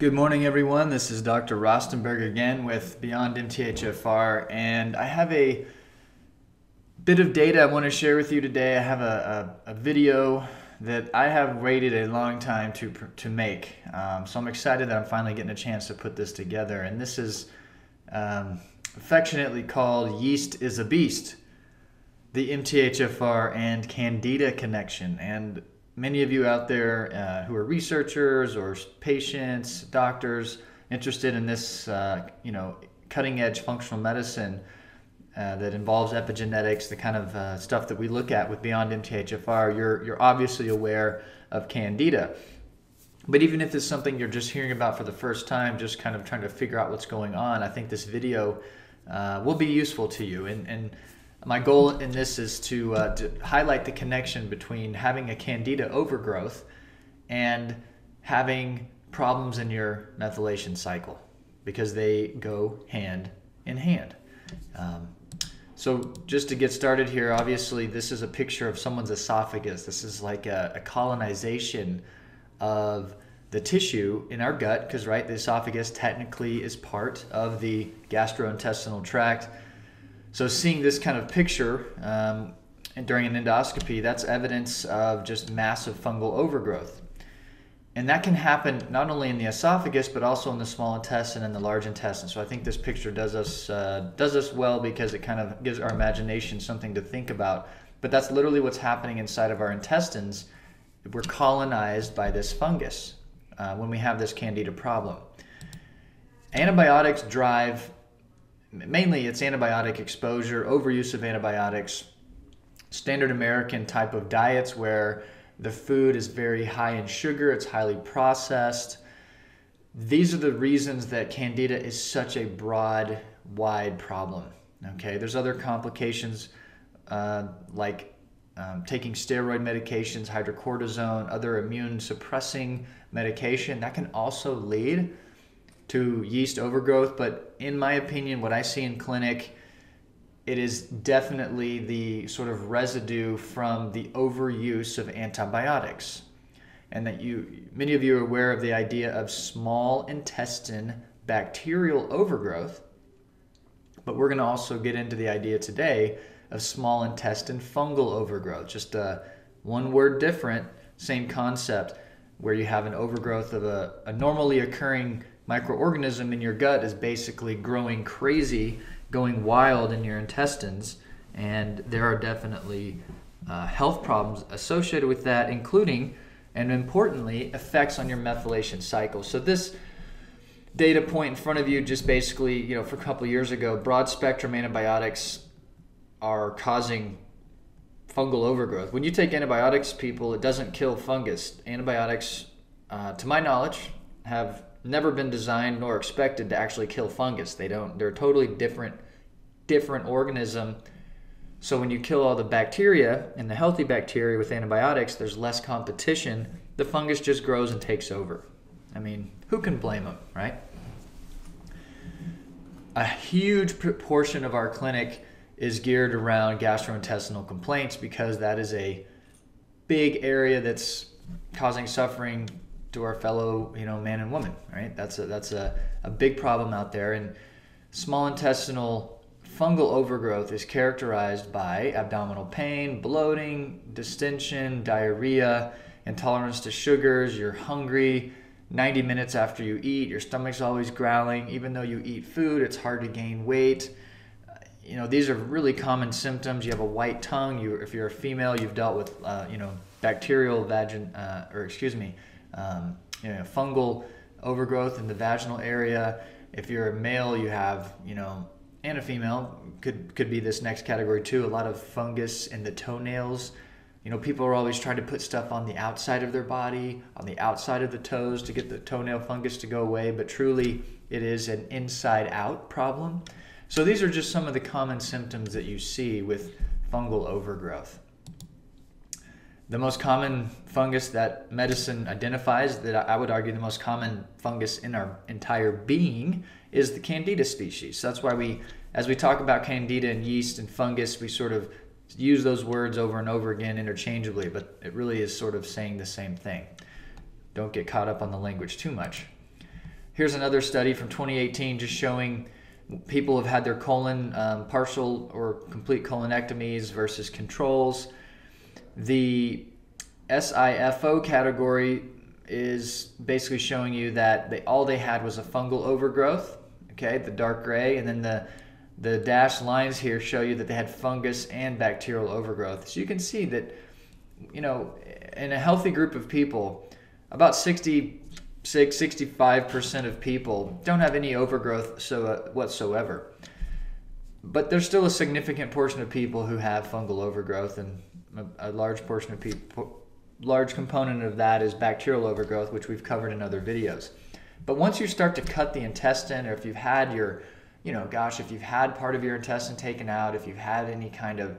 Good morning, everyone. This is Dr. Rostenberg again with Beyond MTHFR, and I have a bit of data I want to share with you today. I have a video that I have waited a long time to make, so I'm excited that I'm finally getting a chance to put this together. And this is affectionately called Yeast is a Beast, the MTHFR and Candida connection. And many of you out there who are researchers or patients, doctors, interested in this cutting-edge functional medicine that involves epigenetics, the kind of stuff that we look at with Beyond MTHFR, you're obviously aware of Candida. But even if it's something you're just hearing about for the first time, just kind of trying to figure out what's going on, I think this video will be useful to you. And my goal in this is to highlight the connection between having a Candida overgrowth and having problems in your methylation cycle, because they go hand in hand. So just to get started here, obviously this is a picture of someone's esophagus. This is like a colonization of the tissue in our gut, because right, the esophagus technically is part of the gastrointestinal tract. So seeing this kind of picture during an endoscopy, that's evidence of just massive fungal overgrowth. And that can happen not only in the esophagus, but also in the small intestine and the large intestine. So I think this picture does us well, because it kind of gives our imagination something to think about. But that's literally what's happening inside of our intestines. We're colonized by this fungus when we have this Candida problem. Antibiotics drive... mainly it's antibiotic exposure, overuse of antibiotics, standard American type of diets where the food is very high in sugar, it's highly processed. These are the reasons that Candida is such a broad, wide problem. Okay, there's other complications like taking steroid medications, hydrocortisone, other immune suppressing medication that can also lead to yeast overgrowth. But in my opinion, what I see in clinic, it is definitely the sort of residue from the overuse of antibiotics. And that many of you are aware of the idea of small intestine bacterial overgrowth, but we're going to also get into the idea today of small intestine fungal overgrowth. Just one word different, same concept, where you have an overgrowth of a normally occurring microorganism in your gut is basically growing crazy, going wild in your intestines, and there are definitely health problems associated with that, including, and importantly, effects on your methylation cycle. So this data point in front of you just basically, for a couple of years ago, broad spectrum antibiotics are causing fungal overgrowth. When you take antibiotics, people, it doesn't kill fungus. Antibiotics, to my knowledge, have never been designed nor expected to actually kill fungus. They don't. They're a totally different organism. So when you kill all the bacteria and the healthy bacteria with antibiotics, there's less competition. The fungus just grows and takes over. I mean, who can blame them, right? A huge proportion of our clinic is geared around gastrointestinal complaints, because that is a big area that's causing suffering to our fellow, man and woman, right? That's a big problem out there. And small intestinal fungal overgrowth is characterized by abdominal pain, bloating, distension, diarrhea, intolerance to sugars. You're hungry 90 minutes after you eat. Your stomach's always growling. Even though you eat food, it's hard to gain weight. These are really common symptoms. You have a white tongue. If you're a female, you've dealt with bacterial fungal overgrowth in the vaginal area. If you're a male, you have, and a female could be this next category too. A lot of fungus in the toenails. People are always trying to put stuff on the outside of their body, on the outside of the toes, to get the toenail fungus to go away. But truly, it is an inside-out problem. So these are just some of the common symptoms that you see with fungal overgrowth. The most common fungus that medicine identifies, that I would argue the most common fungus in our entire being, is the Candida species. So that's why we, as we talk about Candida and yeast and fungus, we sort of use those words over and over again interchangeably, but it really is sort of saying the same thing. Don't get caught up on the language too much. Here's another study from 2018 just showing people have had their colon partial or complete colonectomies versus controls. The SIFO category is basically showing you that all they had was a fungal overgrowth, okay, the dark gray, and then the dashed lines here show you that they had fungus and bacterial overgrowth. So you can see that, you know, in a healthy group of people, about 65% of people don't have any overgrowth whatsoever. But there's still a significant portion of people who have fungal overgrowth, and a large portion of people, large component of that is bacterial overgrowth, which we've covered in other videos. But once you start to cut the intestine, or if you've had your, you know, gosh, if you've had part of your intestine taken out, if you've had any kind of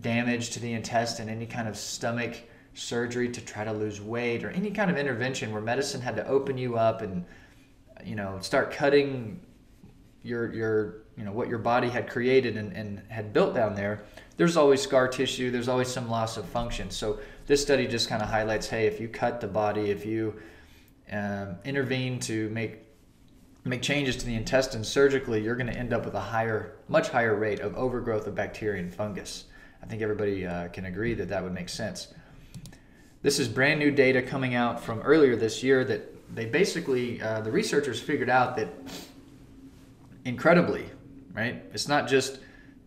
damage to the intestine, any kind of stomach surgery to try to lose weight, or any kind of intervention where medicine had to open you up and, you know, start cutting your you know, what your body had created and had built down there, there's always scar tissue, there's always some loss of function. So this study just kind of highlights, hey, if you cut the body, if you intervene to make changes to the intestine surgically, you're going to end up with a higher, much higher rate of overgrowth of bacteria and fungus. I think everybody can agree that that would make sense. This is brand new data coming out from earlier this year that they basically, the researchers figured out that, incredibly, right? It's not just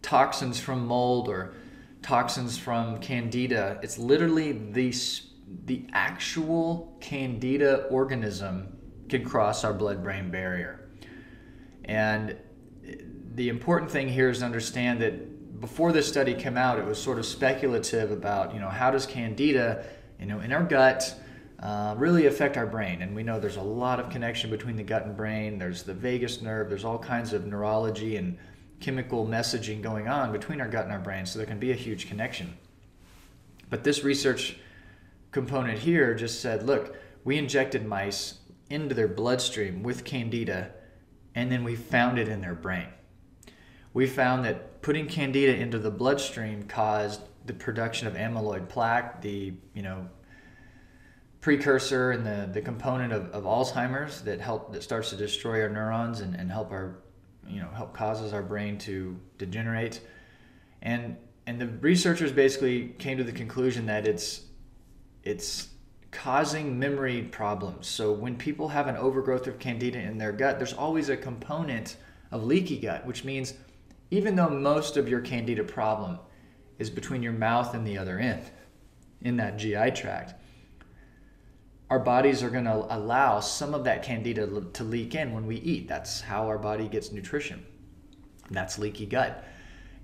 toxins from mold or toxins from Candida. It's literally the actual Candida organism can cross our blood-brain barrier. And the important thing here is to understand that before this study came out, it was sort of speculative about, you know, how does Candida, you know, in our gut really affect our brain? And we know there's a lot of connection between the gut and brain. There's the vagus nerve. There's all kinds of neurology and chemical messaging going on between our gut and our brain, so there can be a huge connection. But this research component here just said, look, we injected mice into their bloodstream with Candida, and then we found it in their brain. We found that putting Candida into the bloodstream caused the production of amyloid plaque, the, you know, precursor and the component of Alzheimer's that starts to destroy our neurons and help our, you know, help causes our brain to degenerate. And the researchers basically came to the conclusion that it's causing memory problems. So when people have an overgrowth of Candida in their gut, there's always a component of leaky gut, which means even though most of your Candida problem is between your mouth and the other end, in that GI tract, our bodies are going to allow some of that Candida to leak in when we eat. That's how our body gets nutrition. That's leaky gut.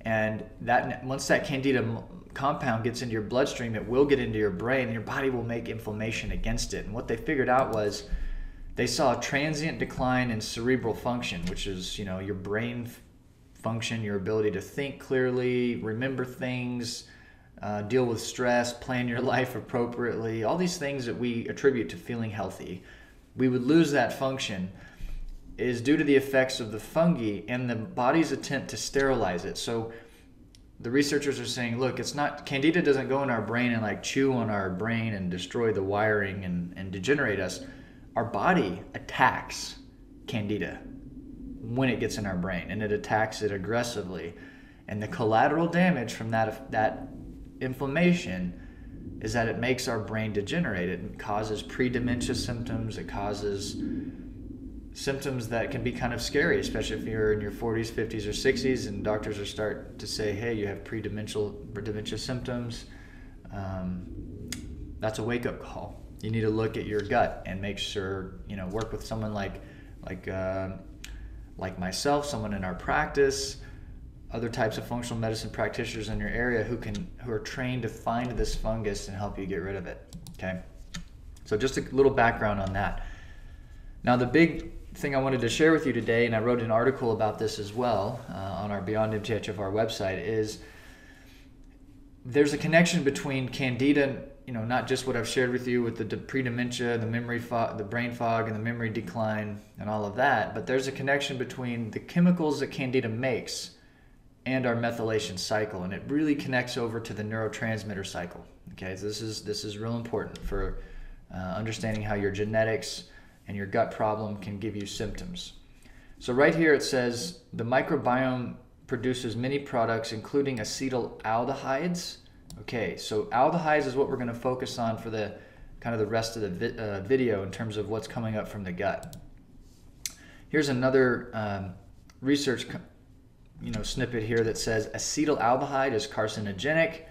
And that once that Candida compound gets into your bloodstream, it will get into your brain, and your body will make inflammation against it. And what they figured out was they saw a transient decline in cerebral function, which is, you know, your brain function, your ability to think clearly, remember things, deal with stress, plan your life appropriately, all these things that we attribute to feeling healthy. We would lose that function is due to the effects of the fungi and the body's attempt to sterilize it. So the researchers are saying, look, it's not, Candida doesn't go in our brain and like chew on our brain and destroy the wiring and degenerate us. Our body attacks Candida when it gets in our brain, and it attacks it aggressively. And the collateral damage from that inflammation is that it makes our brain degenerate. It causes pre-dementia symptoms. It causes symptoms that can be kind of scary, especially if you're in your 40s, 50s, or 60s, and doctors are start to say, hey, you have pre-dementia symptoms. That's a wake-up call. You need to look at your gut and make sure, you know, work with someone like myself, someone in our practice, other types of functional medicine practitioners in your area who are trained to find this fungus and help you get rid of it, okay? So just a little background on that. Now the big thing I wanted to share with you today, and I wrote an article about this as well on our Beyond MTHFR website, is there's a connection between Candida, you know, not just what I've shared with you with the pre-dementia, the memory fog, the brain fog, and the memory decline, and all of that, but there's a connection between the chemicals that Candida makes and our methylation cycle, and it really connects over to the neurotransmitter cycle. Okay, so this is real important for understanding how your genetics and your gut problem can give you symptoms. So right here it says the microbiome produces many products, including acetylaldehydes. Okay, so aldehydes is what we're going to focus on for the kind of the rest of the video in terms of what's coming up from the gut. Here's another research, snippet here that says acetylaldehyde is carcinogenic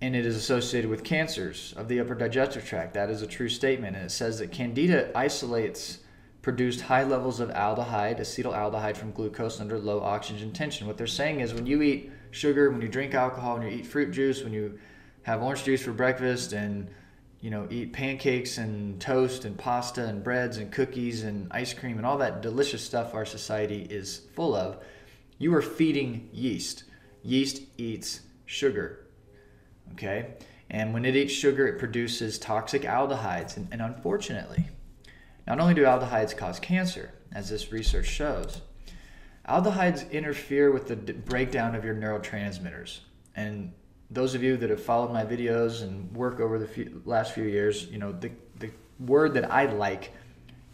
and it is associated with cancers of the upper digestive tract. That is a true statement, and it says that Candida isolates produced high levels of aldehyde, acetylaldehyde, from glucose under low oxygen tension. What they're saying is when you eat sugar, when you drink alcohol, when you eat fruit juice, when you have orange juice for breakfast and eat pancakes and toast and pasta and breads and cookies and ice cream and all that delicious stuff our society is full of, you are feeding yeast. Yeast eats sugar, okay? And when it eats sugar, it produces toxic aldehydes, and unfortunately, not only do aldehydes cause cancer, as this research shows, aldehydes interfere with the breakdown of your neurotransmitters. And those of you that have followed my videos and work over the last few years, the word that I like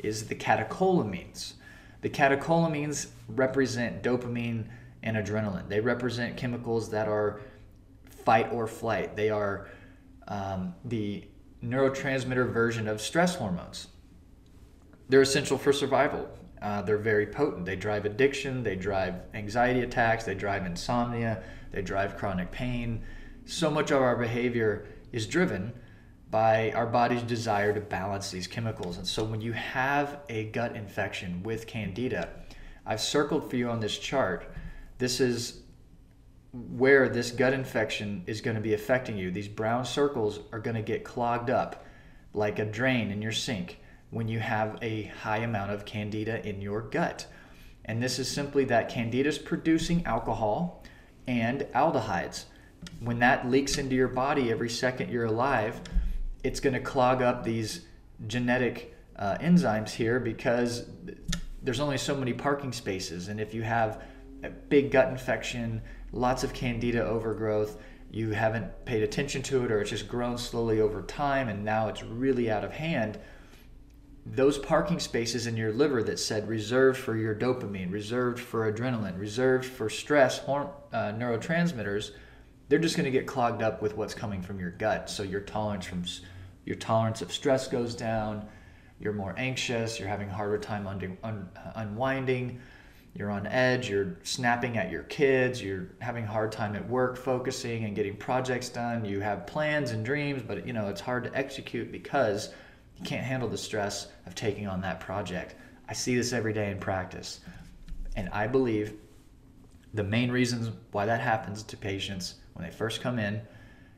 is the catecholamines. The catecholamines represent dopamine and adrenaline. They represent chemicals that are fight or flight. They are the neurotransmitter version of stress hormones. They're essential for survival. They're very potent. They drive addiction, they drive anxiety attacks, they drive insomnia, they drive chronic pain. So much of our behavior is driven by our body's desire to balance these chemicals. And so when you have a gut infection with Candida, I've circled for you on this chart, this is where this gut infection is going to be affecting you. These brown circles are going to get clogged up like a drain in your sink when you have a high amount of Candida in your gut. And this is simply that Candida is producing alcohol and aldehydes. When that leaks into your body every second you're alive, it's going to clog up these genetic enzymes here, because there's only so many parking spaces. And if you have a big gut infection, lots of Candida overgrowth, you haven't paid attention to it, or it's just grown slowly over time and now it's really out of hand, those parking spaces in your liver that said reserved for your dopamine, reserved for adrenaline, reserved for stress neurotransmitters, they're just going to get clogged up with what's coming from your gut. So your tolerance of stress goes down, you're more anxious, you're having a harder time unwinding, you're on edge, you're snapping at your kids, you're having a hard time at work focusing and getting projects done, you have plans and dreams, but it's hard to execute because you can't handle the stress of taking on that project. I see this every day in practice. And I believe the main reasons why that happens to patients when they first come in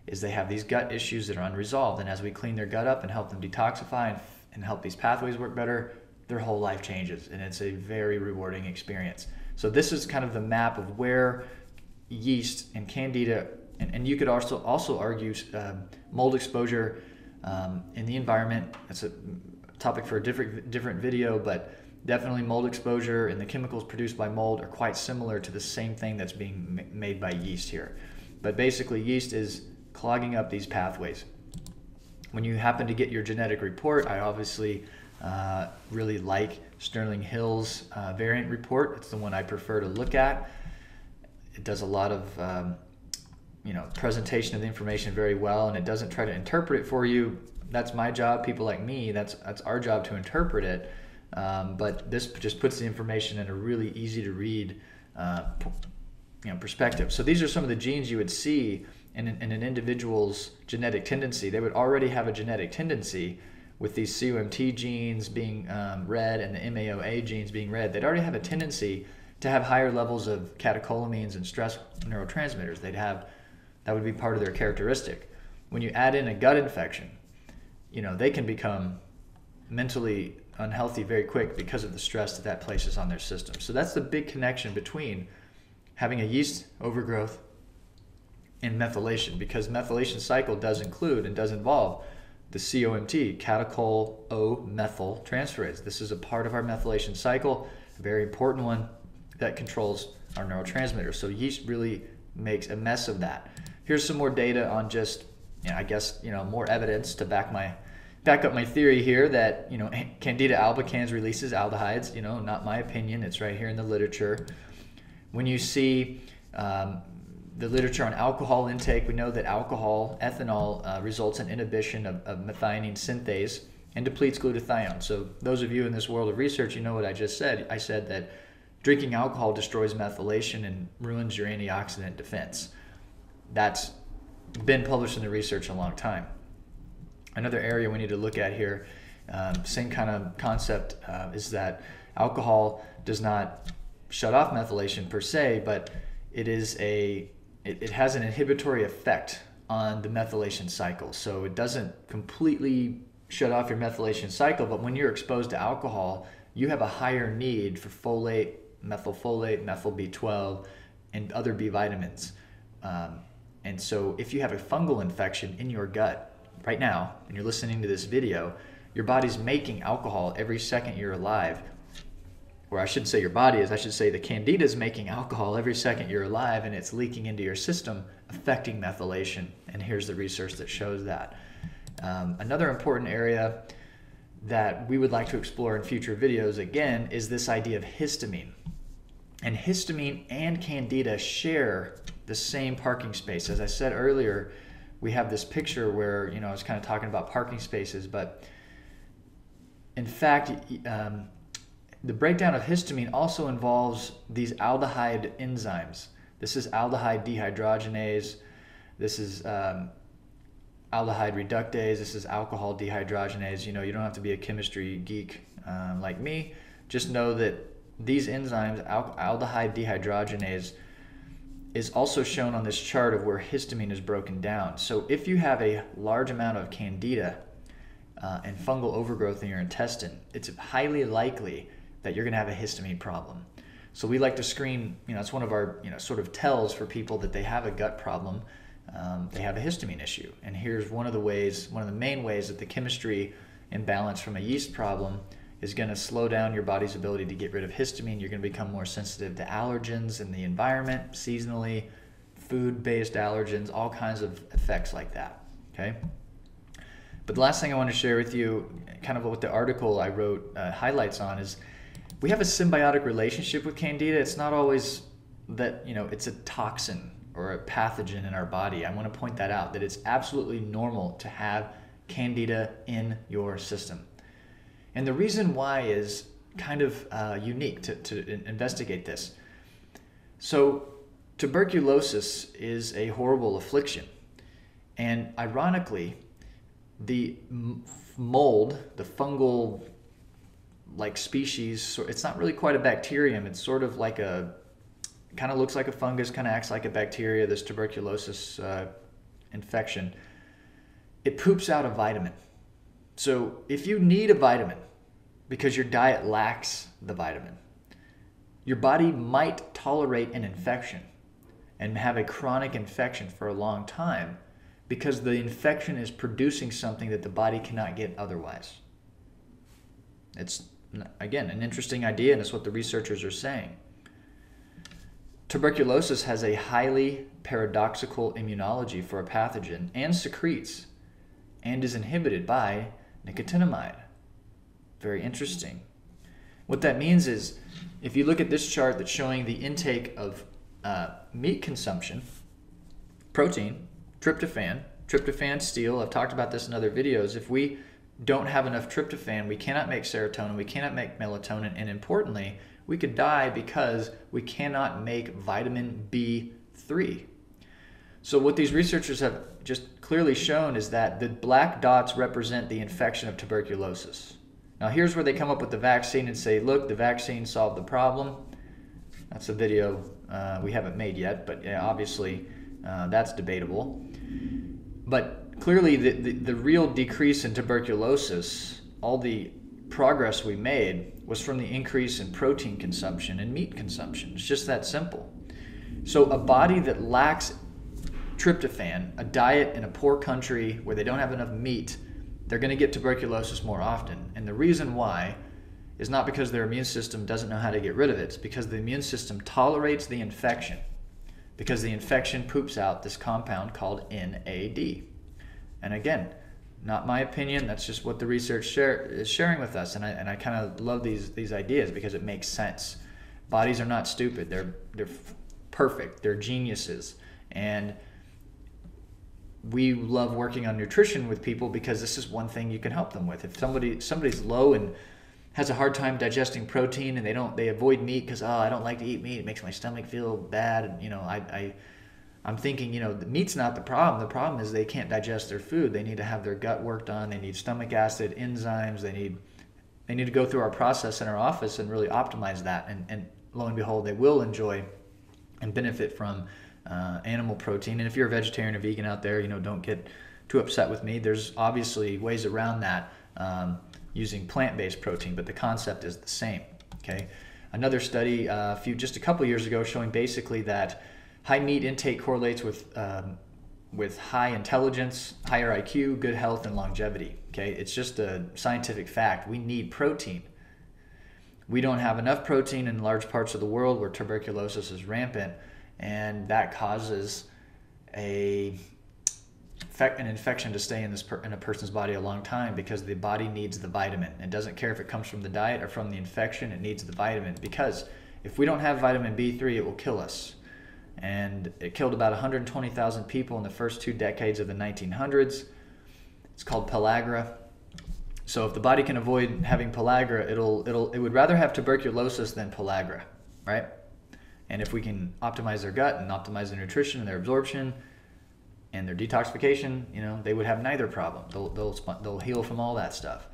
is they have these gut issues that are unresolved. And as we clean their gut up and help them detoxify and help these pathways work better, their whole life changes. And it's a very rewarding experience. So this is kind of the map of where yeast and Candida, and you could also argue mold exposure in the environment. That's a topic for a different video, but definitely mold exposure and the chemicals produced by mold are quite similar to the same thing that's being made by yeast here. But basically, yeast is clogging up these pathways. When you happen to get your genetic report, I obviously really like Sterling Hill's variant report. It's the one I prefer to look at. It does a lot of presentation of the information very well, and it doesn't try to interpret it for you. That's my job. People like me, that's our job to interpret it. But this just puts the information in a really easy to read perspective. So these are some of the genes you would see in an individual's genetic tendency. They would already have a genetic tendency with these CUMT genes being red and the MAOA genes being red. They'd already have a tendency to have higher levels of catecholamines and stress neurotransmitters. That would be part of their characteristic. When you add in a gut infection, they can become mentally unhealthy very quick because of the stress that places on their system. So that's the big connection between having a yeast overgrowth and methylation, because methylation cycle does include and does involve the COMT, catechol-O-methyltransferase. This is a part of our methylation cycle, a very important one that controls our neurotransmitters. So yeast really makes a mess of that. Here's some more data on just, more evidence to back my back up my theory here that, you know, Candida albicans releases aldehydes. You know, not my opinion. It's right here in the literature. When you see the literature on alcohol intake, we know that alcohol, ethanol, results in inhibition of methionine synthase and depletes glutathione. So those of you in this world of research, you know what I just said. I said that drinking alcohol destroys methylation and ruins your antioxidant defense. That's been published in the research a long time. Another area we need to look at here, same kind of concept, is that alcohol does not shut off methylation per se, but it is it has an inhibitory effect on the methylation cycle. So it doesn't completely shut off your methylation cycle, but when you're exposed to alcohol, you have a higher need for folate, methylfolate, methyl B12, and other B vitamins. And so if you have a fungal infection in your gut right now, and you're listening to this video, your body's making alcohol every second you're alive. Or I shouldn't say your body is, I should say the Candida is making alcohol every second you're alive, and it's leaking into your system, affecting methylation. And here's the research that shows that. Another important area that we would like to explore in future videos again is this idea of histamine. And histamine and Candida share the same parking space. As I said earlier, we have this picture where, you know, I was kind of talking about parking spaces, but in fact, the breakdown of histamine also involves these aldehyde enzymes. This is aldehyde dehydrogenase. This is aldehyde reductase. This is alcohol dehydrogenase. You know, you don't have to be a chemistry geek like me. Just know that these enzymes, aldehyde dehydrogenase, is also shown on this chart of where histamine is broken down. So if you have a large amount of Candida and fungal overgrowth in your intestine, it's highly likely that you're going to have a histamine problem. So we like to screen, you know, it's one of our, you know, sort of tells for people that they have a gut problem, they have a histamine issue. And here's one of the ways, one of the main ways that the chemistry imbalance from a yeast problem is going to slow down your body's ability to get rid of histamine. You're going to become more sensitive to allergens in the environment, seasonally, food-based allergens, all kinds of effects like that, okay? But the last thing I want to share with you, kind of what the article I wrote highlights on, is we have a symbiotic relationship with Candida. It's not always that, you know, it's a toxin or a pathogen in our body. I want to point that out, that it's absolutely normal to have Candida in your system. And the reason why is kind of unique to investigate this. So tuberculosis is a horrible affliction. And ironically, the mold, the fungal-like species, so it's not really quite a bacterium. It's sort of like a, kind of looks like a fungus, kind of acts like a bacteria, this tuberculosis infection. It poops out a vitamin. So if you need a vitamin because your diet lacks the vitamin, your body might tolerate an infection and have a chronic infection for a long time because the infection is producing something that the body cannot get otherwise. It's, again, an interesting idea, and it's what the researchers are saying. Tuberculosis has a highly paradoxical immunology for a pathogen and secretes and is inhibited by nicotinamide. Very interesting. What that means is, if you look at this chart that's showing the intake of meat consumption, protein, tryptophan, steel, I've talked about this in other videos, if we don't have enough tryptophan, we cannot make serotonin, we cannot make melatonin, and importantly, we could die because we cannot make vitamin B3. So what these researchers have just clearly shown is that the black dots represent the infection of tuberculosis. Now here's where they come up with the vaccine and say, look, the vaccine solved the problem. That's a video we haven't made yet, but yeah, obviously that's debatable. But clearly the real decrease in tuberculosis, all the progress we made, was from the increase in protein consumption and meat consumption. It's just that simple. So a body that lacks tryptophan, a diet in a poor country where they don't have enough meat, they're going to get tuberculosis more often. And the reason why is not because their immune system doesn't know how to get rid of it. It's because the immune system tolerates the infection, because the infection poops out this compound called NAD. And again, Not my opinion, that's just what the research is sharing with us. And I kind of love these ideas because it makes sense. Bodies are not stupid, they're perfect, they're geniuses. And we love working on nutrition with people because this is one thing you can help them with. If somebody's low and has a hard time digesting protein and they avoid meat because, oh, I don't like to eat meat, it makes my stomach feel bad, and you know, I'm thinking, you know, the meat's not the problem. The problem is they can't digest their food. They need to have their gut worked on. They need stomach acid, enzymes. They need to go through our process in our office and really optimize that. And lo and behold, they will enjoy and benefit from animal protein. And if you're a vegetarian or vegan out there, you know, don't get too upset with me. There's obviously ways around that using plant-based protein, but the concept is the same, okay? Another study just a couple years ago showing basically that high meat intake correlates with high intelligence, higher IQ, good health, and longevity. Okay, it's just a scientific fact. We need protein. We don't have enough protein in large parts of the world where tuberculosis is rampant, and that causes an infection to stay in a person's body a long time because the body needs the vitamin. It doesn't care if it comes from the diet or from the infection. It needs the vitamin because if we don't have vitamin B3, it will kill us. And it killed about 120,000 people in the first 2 decades of the 1900s. It's called pellagra. So if the body can avoid having pellagra, it would rather have tuberculosis than pellagra, right? And if we can optimize their gut and optimize their nutrition and their absorption and their detoxification, you know, they would have neither problem. They'll heal from all that stuff.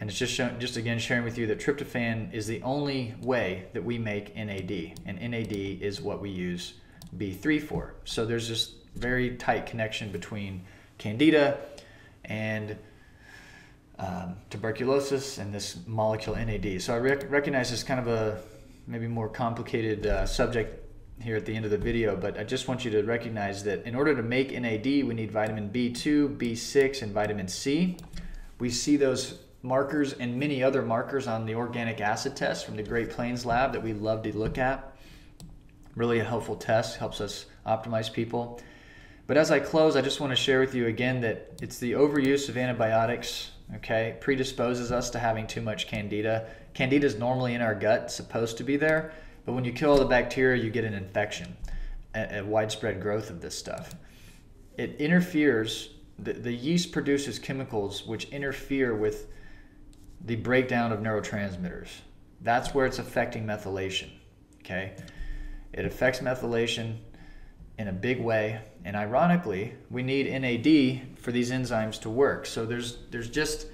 And it's just again sharing with you that tryptophan is the only way that we make NAD, and NAD is what we use B3 for. So there's this very tight connection between Candida and tuberculosis and this molecule NAD. So I recognize this kind of a maybe more complicated subject here at the end of the video, but I just want you to recognize that in order to make NAD, we need vitamin B2, B6, and vitamin C. We see those markers and many other markers on the organic acid test from the Great Plains lab that we love to look at. Really a helpful test, helps us optimize people. But as I close, I just want to share with you again that it's the overuse of antibiotics, okay, predisposes us to having too much Candida. Candida is normally in our gut, supposed to be there, but when you kill all the bacteria, you get an infection, a widespread growth of this stuff. It interferes, the yeast produces chemicals which interfere with the breakdown of neurotransmitters. That's where it's affecting methylation, okay? It affects methylation in a big way, and ironically, we need NAD for these enzymes to work. So there's just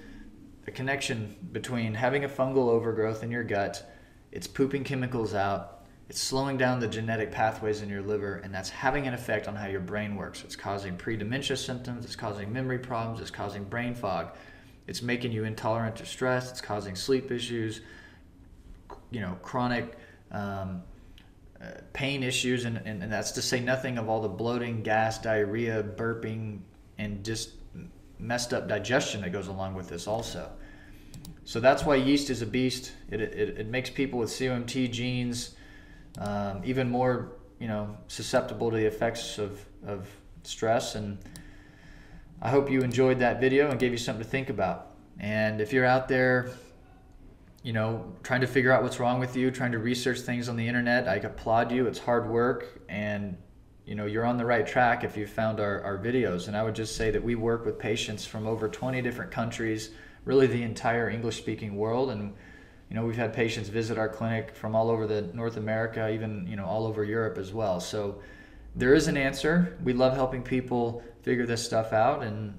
a connection between having a fungal overgrowth in your gut, it's pooping chemicals out, it's slowing down the genetic pathways in your liver, and that's having an effect on how your brain works. It's causing pre-dementia symptoms, it's causing memory problems, it's causing brain fog. It's making you intolerant to stress. It's causing sleep issues, you know, chronic pain issues, and that's to say nothing of all the bloating, gas, diarrhea, burping, and just messed up digestion that goes along with this also. So that's why yeast is a beast. It makes people with COMT genes even more, you know, susceptible to the effects of stress. And I hope you enjoyed that video and gave you something to think about. And if you're out there, you know, trying to figure out what's wrong with you, trying to research things on the internet, I applaud you. It's hard work, and you know, you're on the right track if you found our videos. And I would just say that we work with patients from over 20 different countries, really the entire English-speaking world. And you know, we've had patients visit our clinic from all over the North America, even, you know, all over Europe as well. So there is an answer. We love helping people figure this stuff out, and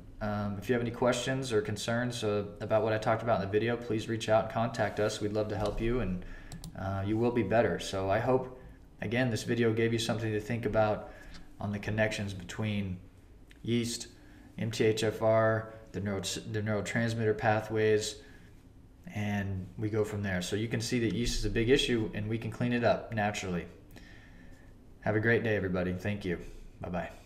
if you have any questions or concerns about what I talked about in the video, please reach out and contact us. We'd love to help you, and you will be better. So I hope, again, this video gave you something to think about on the connections between yeast, MTHFR, the neurotransmitter pathways, and we go from there. So you can see that yeast is a big issue, and we can clean it up naturally. Have a great day, everybody. Thank you. Bye-bye.